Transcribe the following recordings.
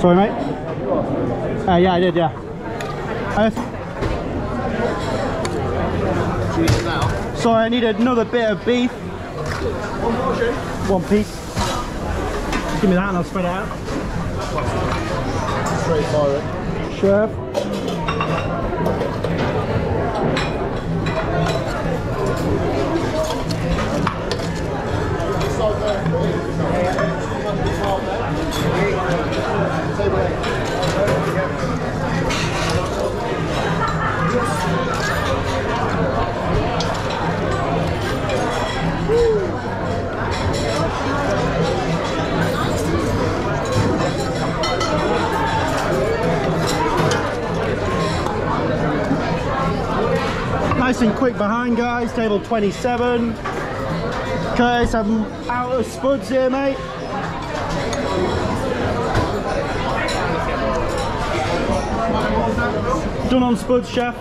Sorry, mate? Yeah, I did, yeah. Sorry, I need another bit of beef. One piece. Just give me that and I'll spread it out. Straight fire it. Chef. Nice and quick behind, guys. Table 27. Curtis, I'm out of spuds here, mate. Done on spuds, chef.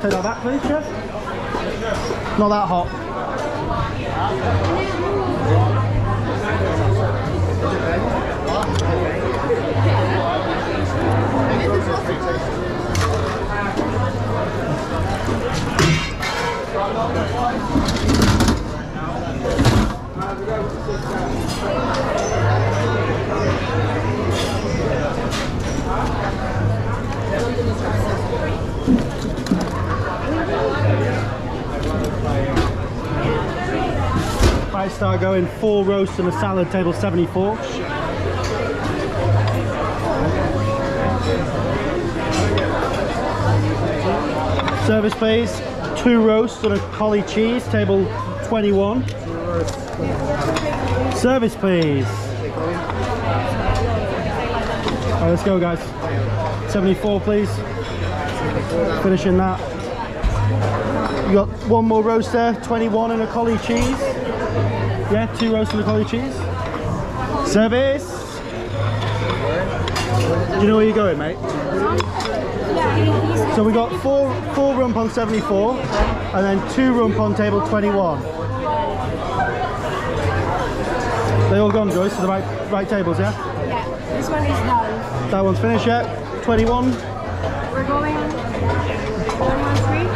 Take that back, please, chef. Not that hot. 5-star going, 4 roasts and a salad, table 74. Service please, 2 roasts and a collie cheese, table 21. Service please. Alright, let's go, guys. 74 please. Finishing that. You got 1 more roast there, 21 and a collie cheese. Yeah, 2 roasts and a collie cheese. Service. Do you know where you're going, mate? So we got 4 rump on 74 and then 2 rump on table 21. They all gone, Joyce, to the right tables, yeah? Yeah, this one is done. That one's finished, yeah. 21. We're going 113.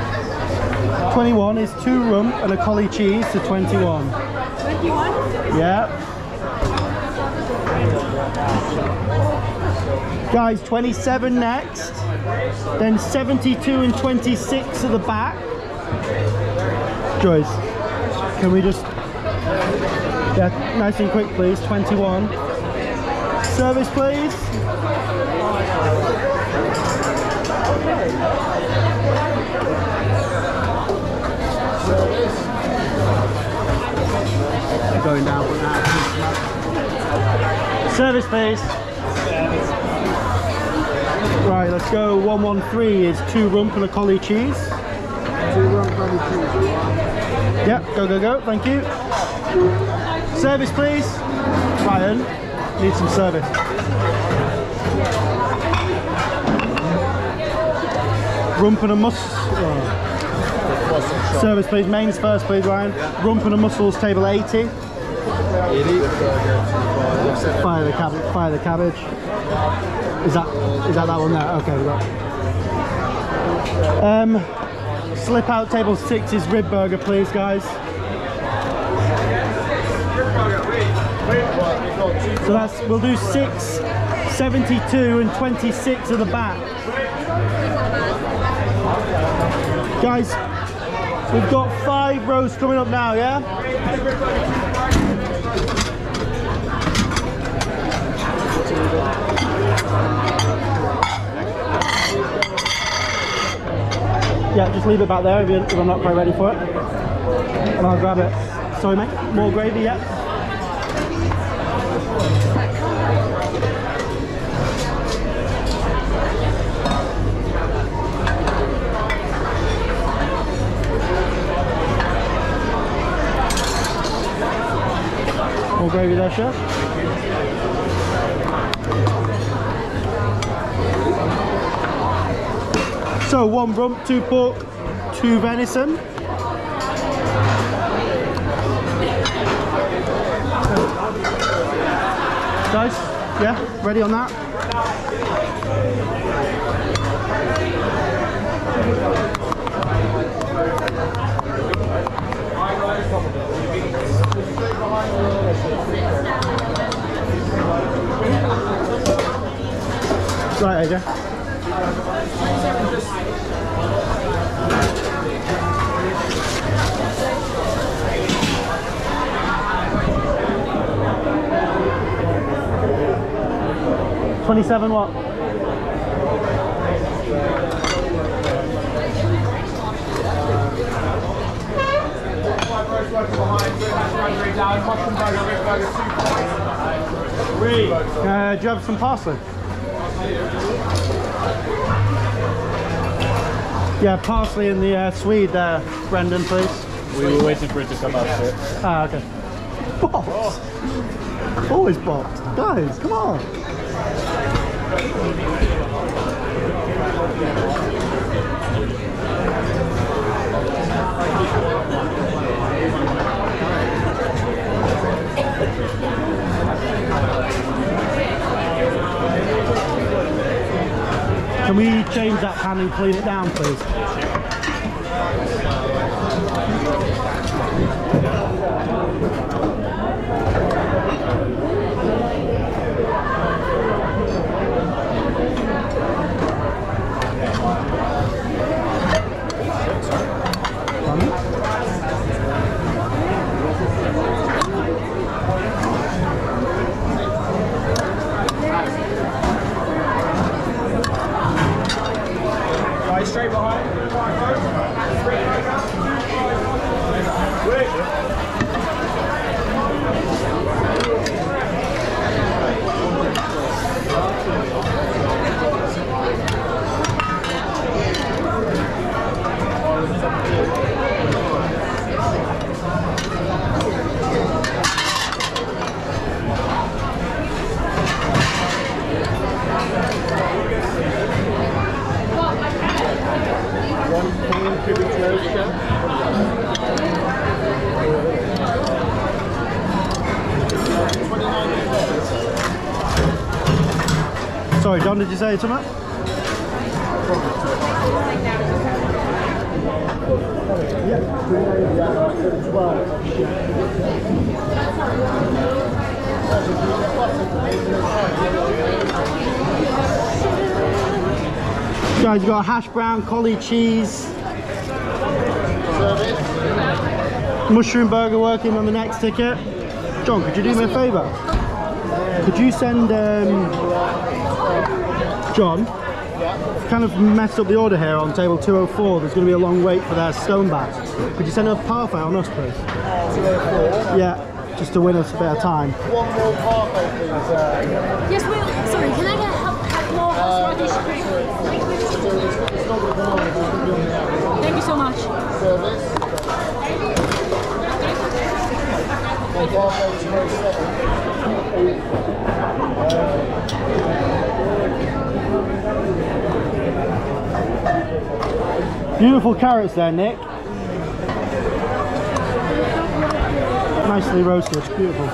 21 is 2 rump and a collie cheese to 21. 21? Yeah. Guys, 27 next, then 72 and 26 at the back. Joyce, can we just, yeah, nice and quick please, 21. Service please. They're going down with that. Service please. Right, let's go. 113 is 2 rump and a collie cheese. 2 rump, collie cheese. Yeah, go, go, go. Thank you. Service, please. Ryan, need some service. Rump and a mussel. Oh. Service, please. Mains first, please, Ryan. Rump and a mussels, table 80. Fire the cabbage. Is that one there? Okay, right. Slip out table 6 is rib burger, please, guys. So that's, we'll do 6, 72 and 26 at the back. Guys, we've got 5 rows coming up now, yeah? Yeah, just leave it back there if I'm not quite ready for it. And I'll grab it. Sorry, mate. More gravy, yeah. More gravy there, chef. So 1 rump, 2 pork, 2 venison. Guys, yeah, ready on that? Right, AJ. $27 what? Do you have some parsley? Yeah, parsley in the Swede there, Brendan, please. We were waiting for it to come up. Ah, okay. Bopped! Always bopped. Guys, come on! Can we change that pan and clean it down, please? Sorry, John, did you say something? Guys, you got a hash brown, collie cheese. Mushroom burger working on the next ticket. John, could you do me a favour? Could you send John? Kind of messed up the order here on table 204. There's going to be a long wait for their stone bags. Could you send a parfait on us, please? 204? Yeah, just to win us a bit of time. One more parfait, please. Yes, we'll. Sorry, can I get more horseradish cream? Thank you so much. Service. Beautiful carrots there, Nick. Nicely roasted, beautiful.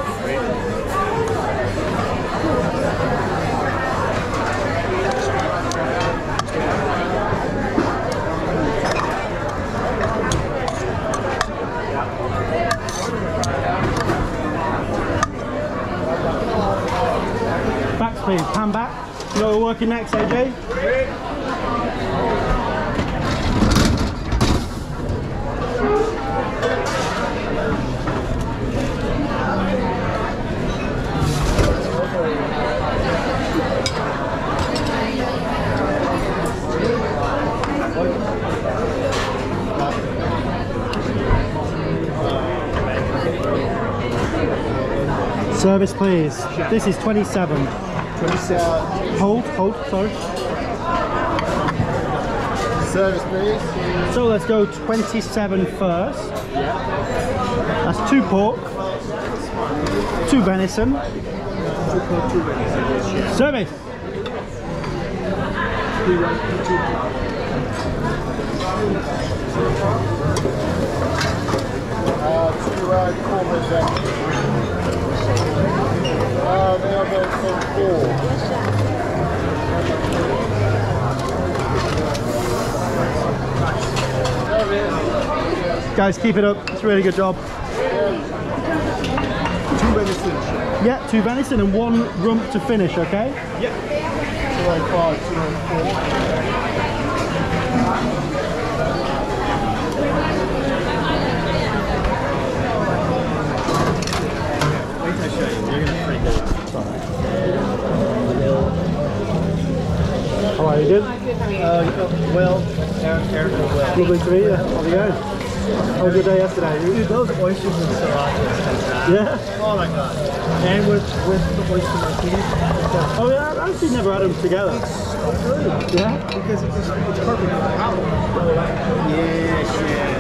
Please, pan back. You know what we're working next, AJ? Service, please. This is 27. Hold, sorry. Service, please. So let's go 27 first. Yeah. That's 2 pork, 2 venison. 2 venison. Service. Guys, keep it up. It's a really good job. Two venison. Yeah, two venison and one rump to finish, okay? Yeah. 205, 204. Wait till I show you. You're going to pretty good. Sorry. How are you doing? Well, Aaron, well. Lovely to meet you. How's it going? How was your day yesterday? Dude, those oysters and salatas fantastic. Yeah? Oh my god. And with the oyster martini. Oh yeah, I've actually never had them together. It's so good. Yeah? Because it's perfect for the palate. Yes, yeah.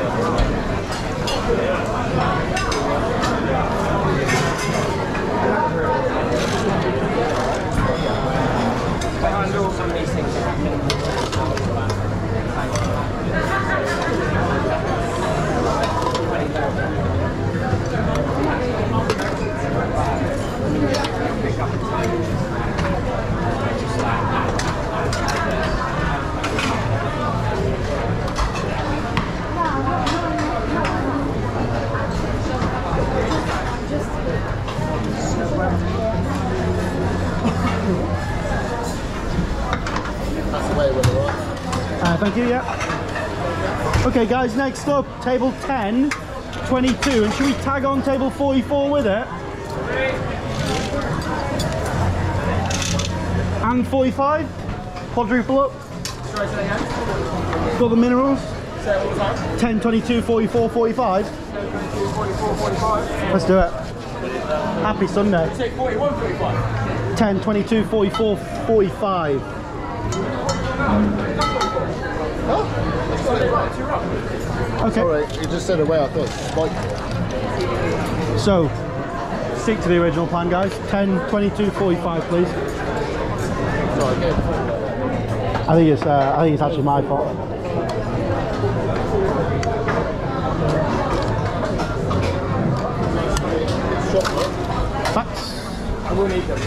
I know some of these things are happening. Thank you, yeah. Okay guys, next up, table 10, 22, and should we tag on table 44 with it? And 45, quadruple up. Got the minerals. 10, 22, 44, 45. 45. Let's do it. Happy Sunday. 10, 22, 44, 45. Okay. Sorry, you just said away. I thought spike. So, stick to the original plan, guys. 10, 22, 45, please. Sorry, again. I think it's actually my fault. Facts. I will need them.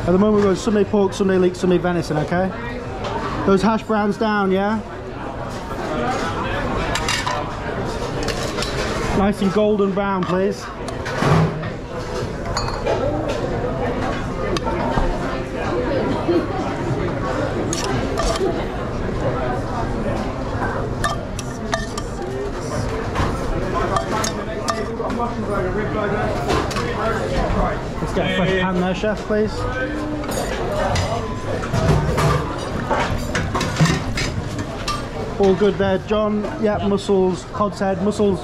At the moment we've got Sunday pork, Sunday leek, Sunday venison, okay? Those hash browns down, yeah? Nice and golden brown, please. Let's get a fresh pan there, chef, please. All good there, John. Yep, mussels, cod's head, mussels,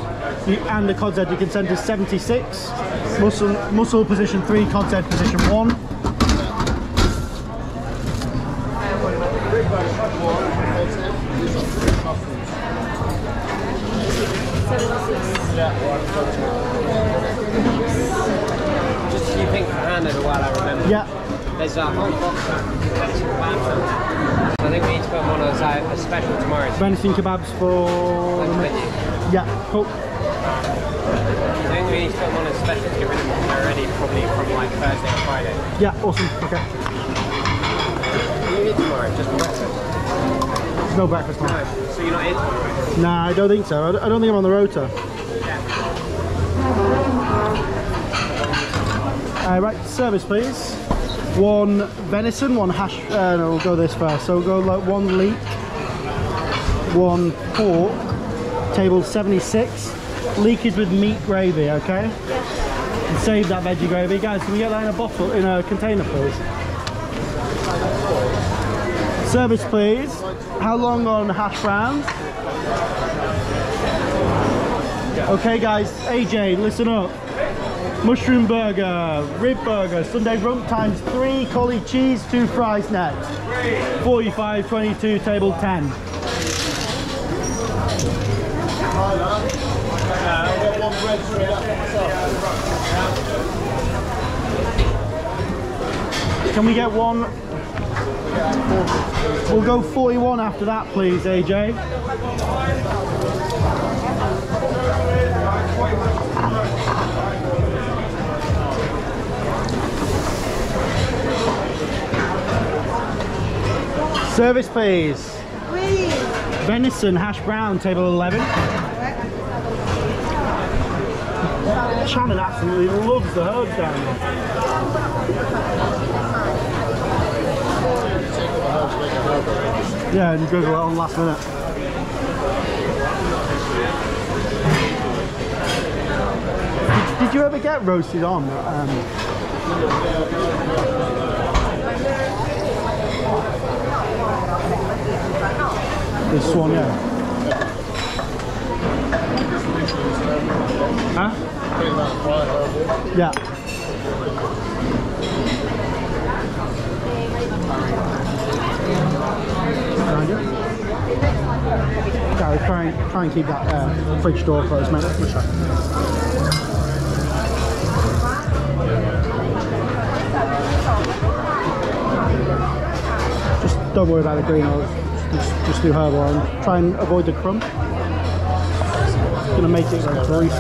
and the cod's head. You can send to 76. Mussel position 3, cod's head position 1. There's a whole box of venison kebabs. I think we need to put them on as a special tomorrow. Venison kebabs for... Yeah, cool. I think we need to put them on as special to get rid of them already, probably from like Thursday or Friday. Yeah, awesome, okay. Are you here tomorrow, just for breakfast? There's no breakfast tomorrow. No, so you're not here tomorrow? Nah, I don't think so. I don't think I'm on the rota. Yeah. Right, service please. One venison, one hash, no, we'll go this first. So we'll go like one leek, one pork, table 76. Leek is with meat gravy, okay? And save that veggie gravy. Guys, can we get that in a bottle, in a container, please? Service please. How long on hash browns? Okay guys, AJ, listen up. Mushroom burger, rib burger, Sunday rump times 3, collie cheese, 2 fries next. 45.22, table 10. Can we get one? We'll go 41 after that please, AJ. Service please. Please. Venison hash brown, table 11. Shannon absolutely loves the herbs down there. Yeah, and Google it on last minute. Did you ever get roasted on? This one, yeah. Huh? Yeah. Gary, try and keep that fridge door closed, mate. Just don't worry about the green olive. Just do herb oil. Try and avoid the crumb. It's gonna make it greasy.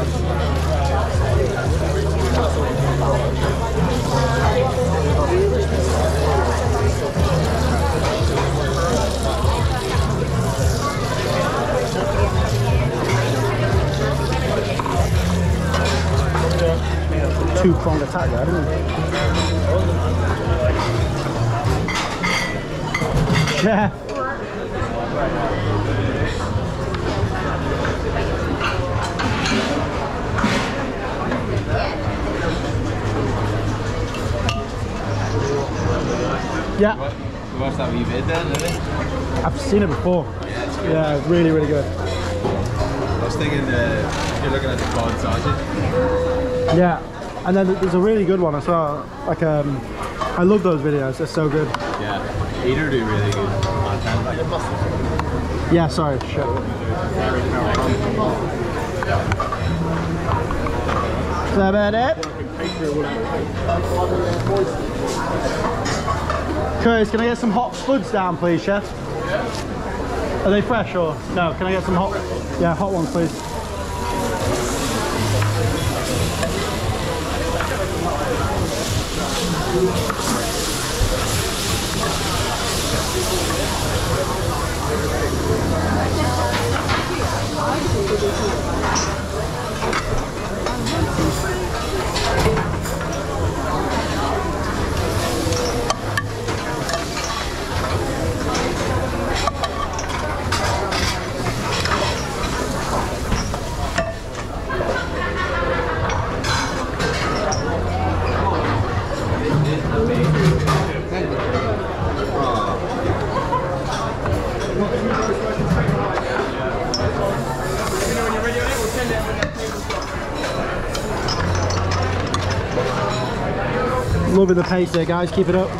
Two-pronged attack there, didn't it? Yeah. You watched that wee vid then, didn't you? I've seen it before. Yeah, it's good. Yeah, really, really good. I was thinking, you're looking at the cod sausage. Yeah. And then there's a really good one as well. Like, I love those videos. They're so good. Yeah, Eater do really good content. Like, yeah, sorry. Shit. Is that about it? Curtis, can I get some hot spuds down, please, chef? Are they fresh or no? Can I get some hot? Yeah, hot ones, please. Loving the pace there, guys. Keep it up.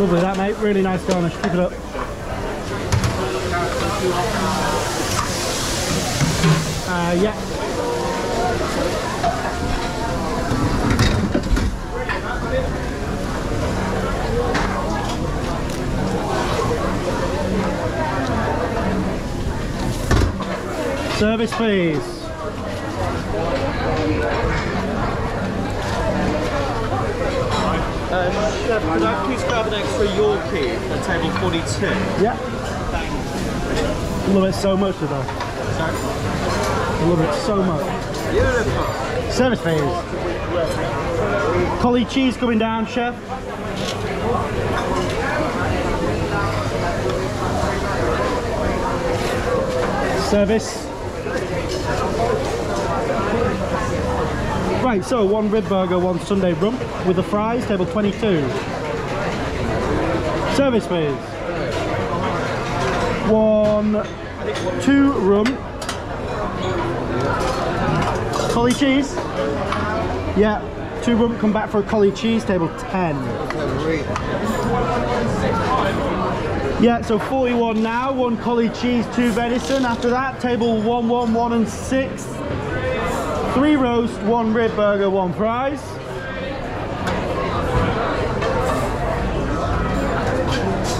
Lovely that, mate, really nice garnish, keep it up. Yeah. Service, please. Chef, could I please grab an extra Yorkie at table 42? Yeah. Thank you. Love it so much, though. Sorry? Love it so much. Beautiful. Service, please. Collie cheese coming down, chef. Service. Right, so one rib burger, one Sunday rump with the fries, table 22. Service, please. Two rump. Collie cheese? Yeah, two rump, come back for a collie cheese, table 10. Yeah, so 41 now, one collie cheese, two venison. After that, table 111 and 6. Three roast, one rib burger, one fries.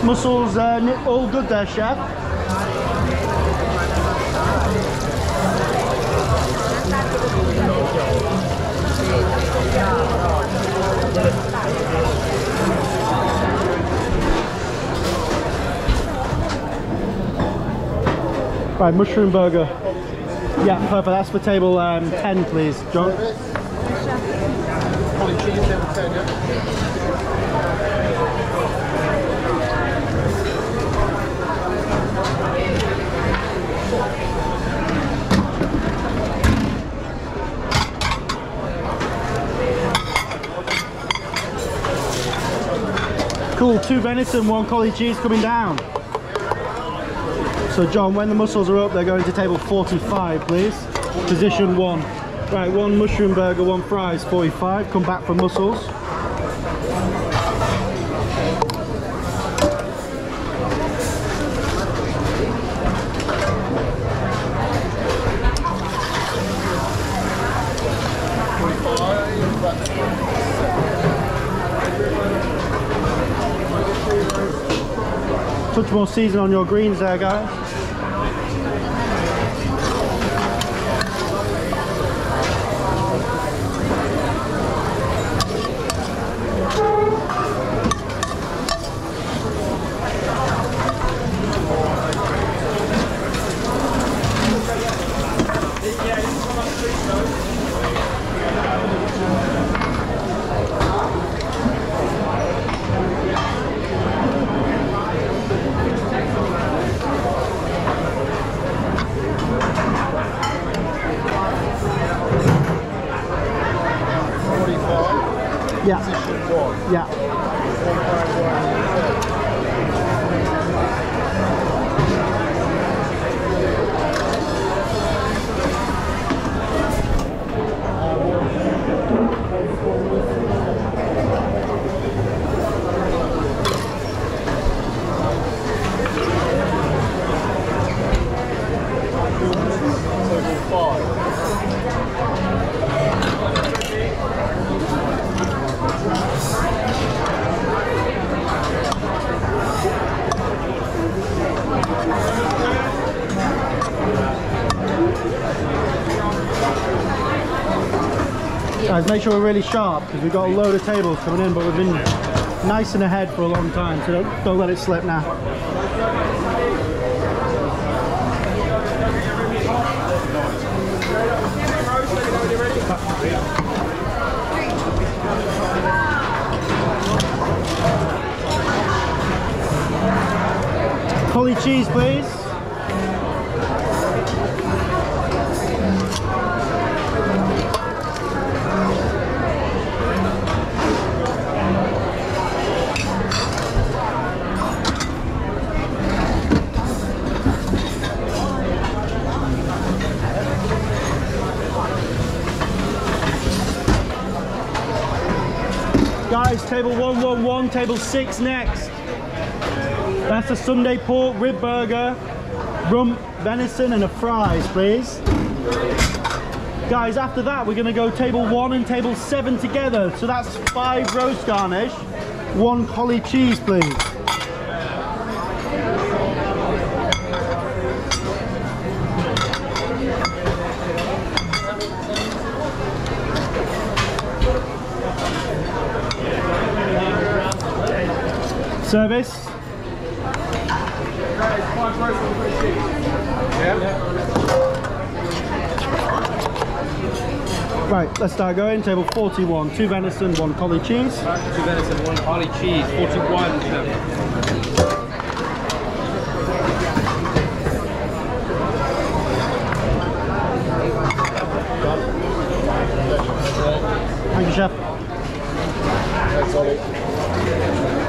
Mussels all good there, chef. Right, mushroom burger. Yeah, perfect. That's for table 10, please, John. Cool, two venison, one collie cheese coming down. So John, when the mussels are up, they're going to table 45, please. Position 1. Right, one mushroom burger, one fries, 45. Come back for mussels. Touch more season on your greens there, guys. Yeah. Guys, make sure we're really sharp because we've got a load of tables coming in, but we've been nice and ahead for a long time, so don't let it slip now. Holy cheese, please. Guys, table 111, table 6 next. That's a Sunday pork rib burger, rump, venison and a fries, please. Guys, after that we're going to go table 1 and table 7 together. So that's 5 roast garnish, 1 collie cheese, please. Service. Right, let's start going. Table 41, 2 venison, 1 collie cheese. 2 venison, 1 collie cheese, 41. Thank you, chef. That's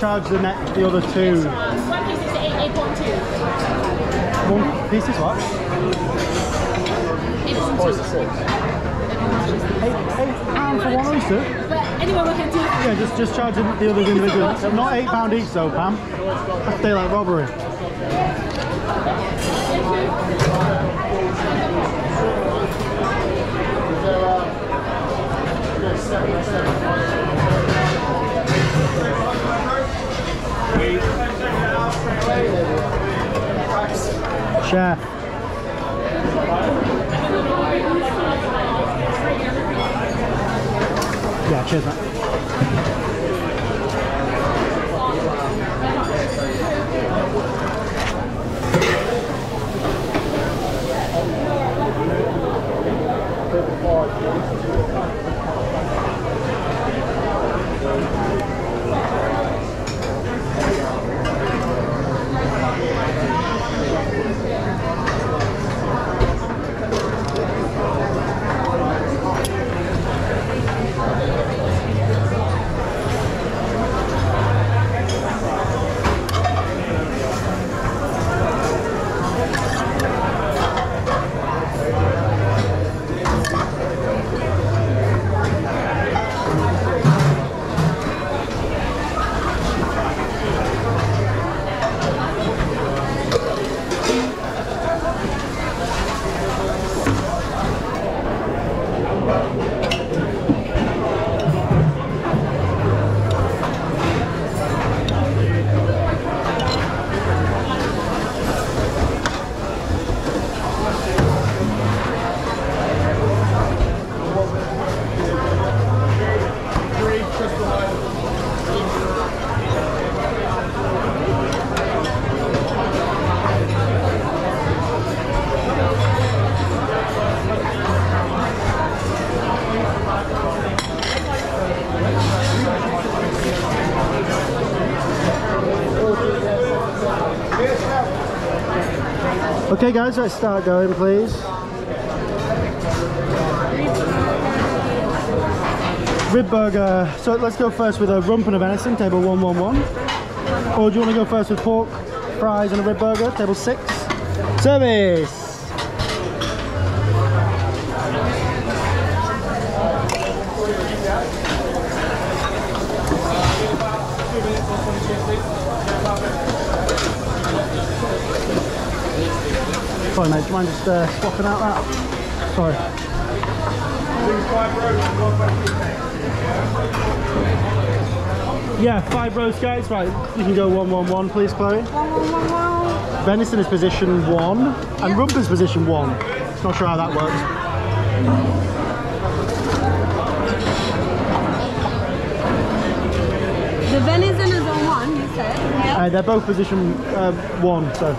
charge the neck, the other two. One piece is 8.2. One piece is what? 8 pounds for one oyster? But anyway, we can do. Yeah, just charge the other individual. So not £8 each though, Pam. That's daylight robbery. Chef. Yeah, cheers, mate. Okay guys, let's start going please. Rib burger, so let's go first with a rump and a venison, table 111. Or do you want to go first with pork, fries and a rib burger, table 6. Service! Sorry mate, do you mind just swapping out that? Sorry. Yeah, 5 roasts guys, right, you can go 111 please Chloe. 111. Venison is position 1, and yep. Rump is position 1. Not sure how that works. The venison is on 1, you said? Yep. They're both position 1, so...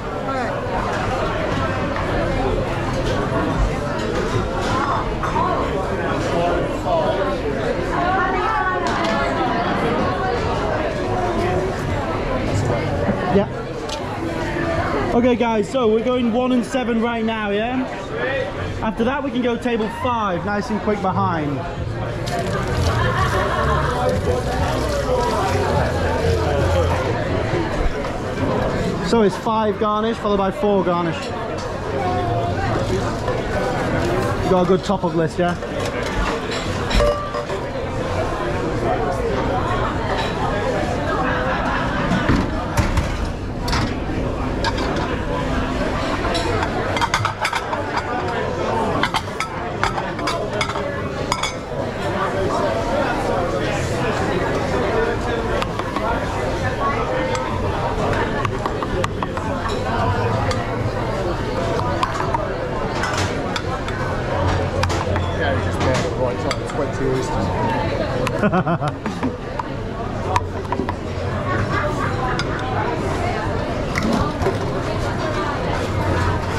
Okay guys, so we're going 1 and 7 right now, yeah? After that we can go table 5, nice and quick behind. So it's 5 garnish followed by 4 garnish. You've got a good top-up list, yeah?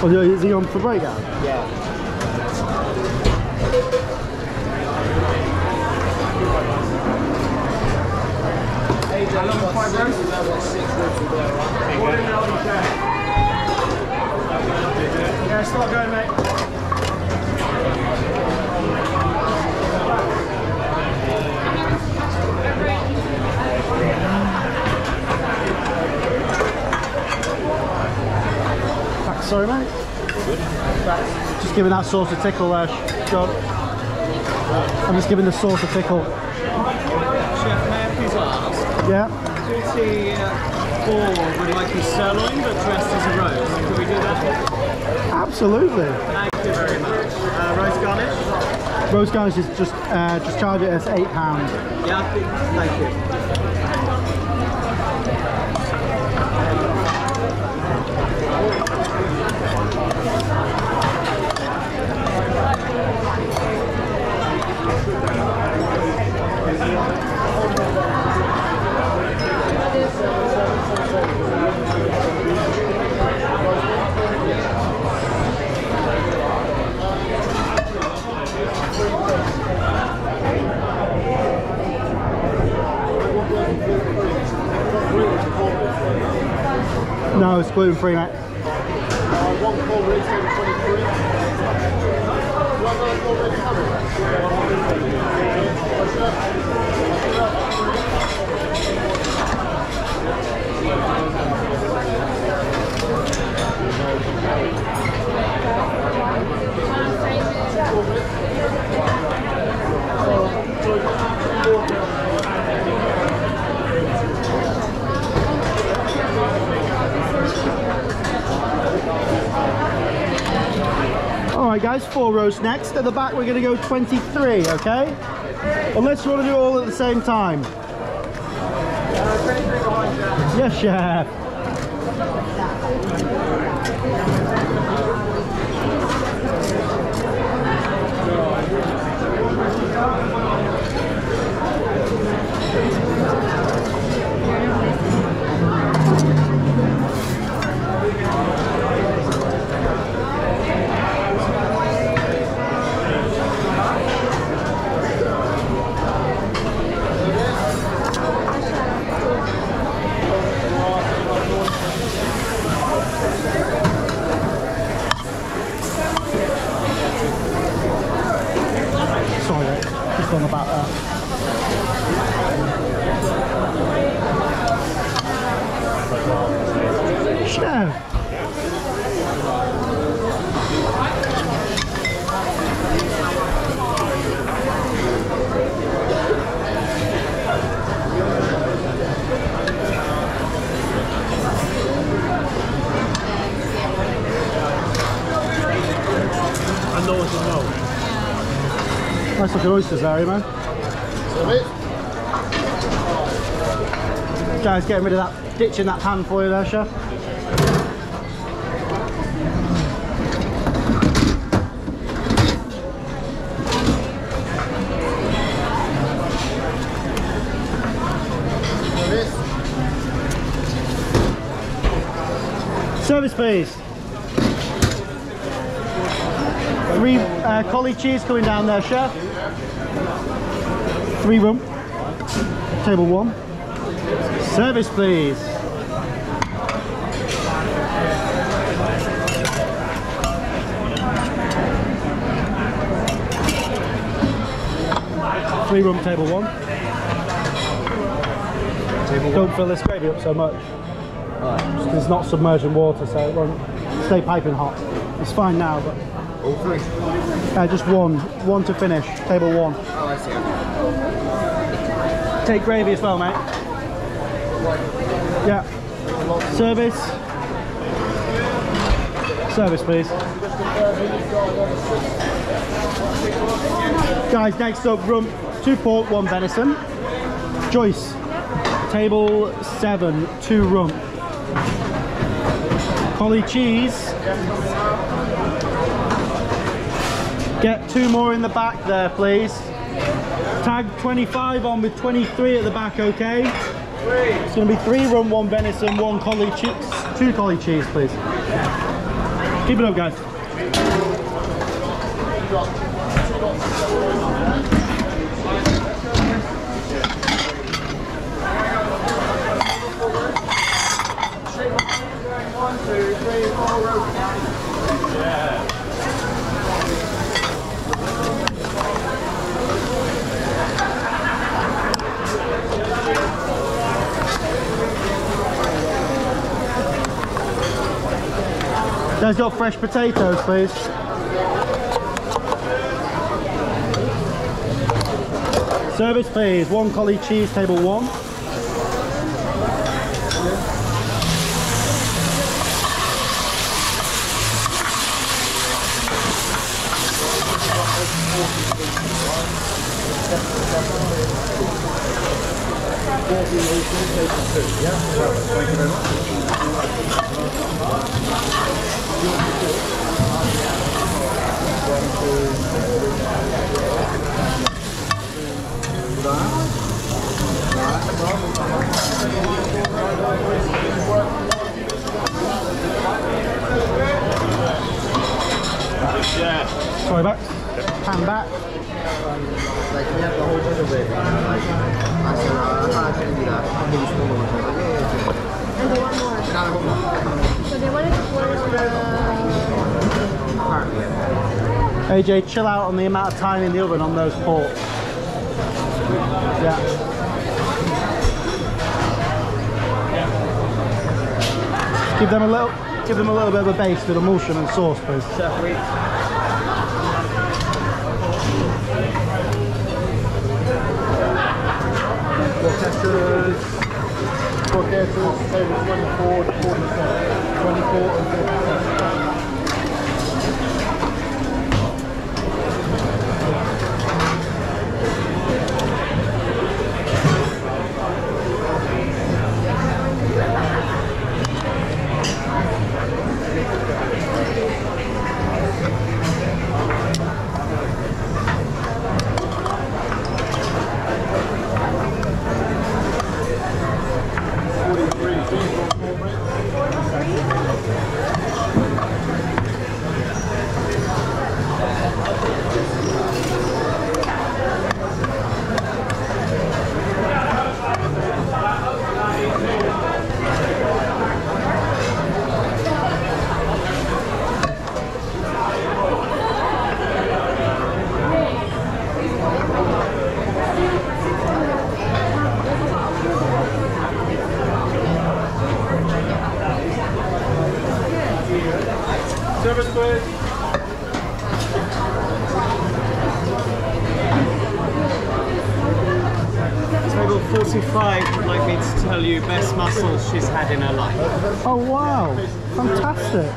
Oh, is he on for breakdown? Yeah. Hey, I love the 5 rooms. Yeah, start going, mate. Back, sorry, mate. Just giving that sauce a tickle there, John. I'm just giving the sauce a tickle. Chef, may I please ask? Yeah. Do the boar would like a sirloin but dressed as a roast? Can we do that? Absolutely. Thank you very much. Roast garnish? Roast garnish is just charge it as £8. Yeah, thank you. No, it's gluten-free, mate. Alright guys, 4 roasts next. At the back we're going to go 23, okay? Unless you want to do all at the same time. Yes, chef. Nice looking oysters there, man. Guys, getting rid of that, ditching that pan for you there, chef. Service, please. Collie cheese coming down there, chef. 3 room. Table 1. Service, please. Three room table one. Don't fill this gravy up so much. Right. It's not submerged in water, so it won't stay piping hot. It's fine now, but all three. Just one to finish. Table one. Oh, I see. Take gravy as well, mate. Yeah. Service, please. Guys, next up, room 2 pork, 1 venison. Joyce, table 7, 2 rump. Polly cheese. Get 2 more in the back there, please. Tag 25 on with 23 at the back, okay? It's going to be 3 rump, 1 venison, 1 collie cheese, 2 collie cheese, please. Keep it up, guys. Guys, got fresh potatoes, please. Service, please. 1 collie cheese, table 1. Thank you very much. Sorry, back. Pan back. Like, we have the whole thing of it. I said, I can't do that. I'm going to school. And they want more. So they wanted AJ, chill out on the amount of time in the oven on those pork. Yeah. Give them a little bit of a base with emulsion and sauce, please. Yeah. Table 45 would like me to tell you best mussels she's had in her life. Oh wow, fantastic.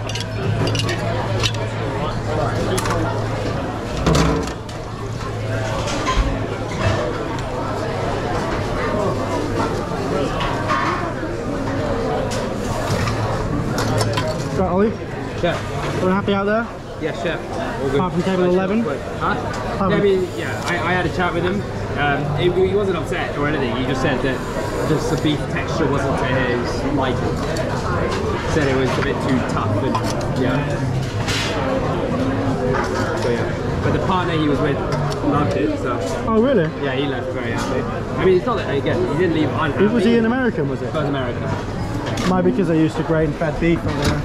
Right, Ollie? Yeah. Everyone happy out there? Yeah, chef. All good. Apart from table 11? Huh? Yeah, I mean, yeah, I had a chat with him. He wasn't upset or anything. He just said that just the beef texture wasn't to his liking. Said it was a bit too tough and yeah. So yeah. But the partner he was with loved it. So. Oh really? Yeah, he left very happy. I mean, it's not that again. He didn't leave unhappy. Was he an American? Was it? He was American. Might be because they used to grain-fed beef over there.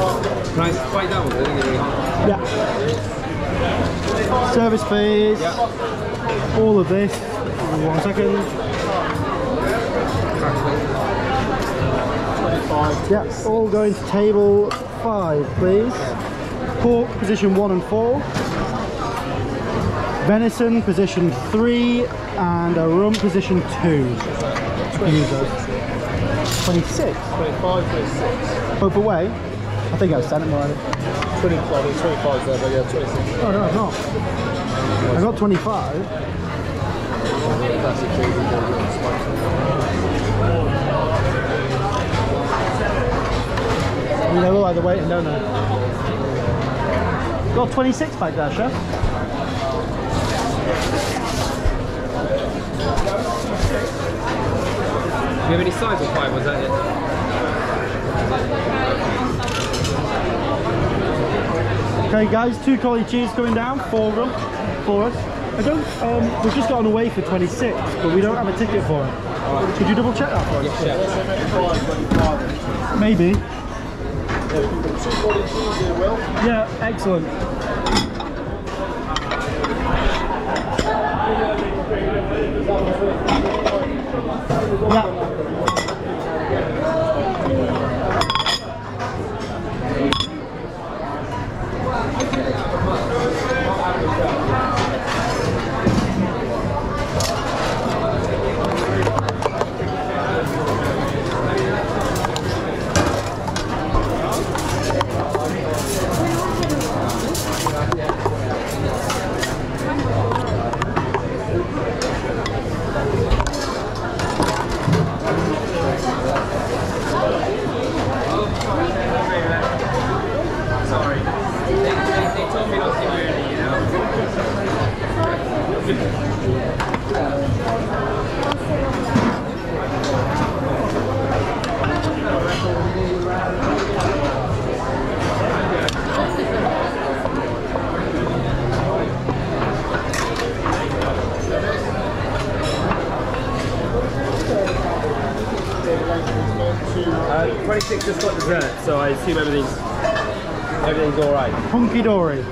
Can I fight that one? Yeah. Service fees. Yeah. All of this. 1 second. Yeah, all going to table 5, please. Pork, position 1 and 4. Venison, position 3. And a rump, position 2. 26? 25, 26. Both away? I think I was standing already. 25 there, but yeah, 26. Oh no, I've not. I got 25. I mean, they look like they're waiting, don't they? Got 26 back there, chef. Do you have any size of 5? Was that it? Okay guys, 2 collie cheese coming down, 4 rump for us. I don't, we've just gotten away for 26, but we don't have a ticket for it. Right. Could you double check that for us? Yes, chef. Maybe. Yeah, excellent. Yeah. Everything's alright. Hunky dory. I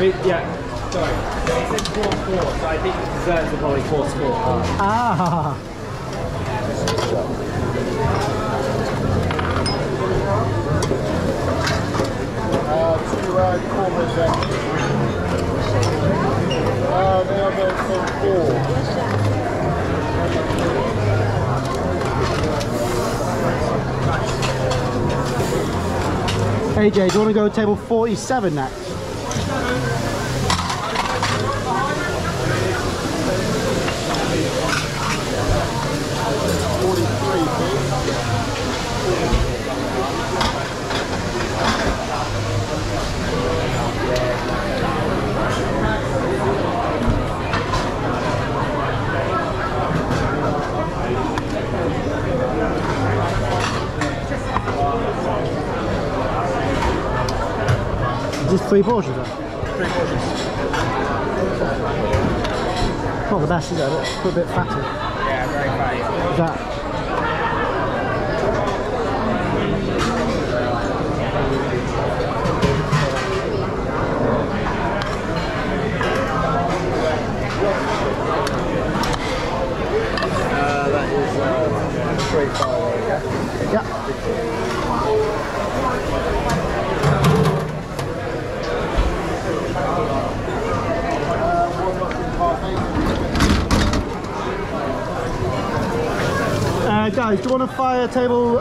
mean, yeah, sorry. It said 4-4, so I think the desserts are probably 4-4. Ah! AJ, do you want to go to table 47 next? Just 3 portions then? 3 portions. Not the best, is it? It's a bit fatty. Yeah, very fatty. That is 3 portions. Yeah. Guys, do you want to fire table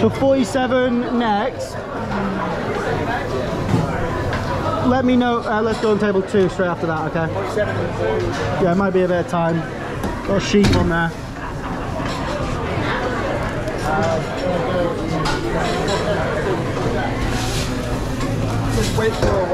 so 47 next? Let me know. Let's go on table 2 straight after that, okay? 47 and 2. Yeah, it might be a bit of time. Got a sheep on there. Wait for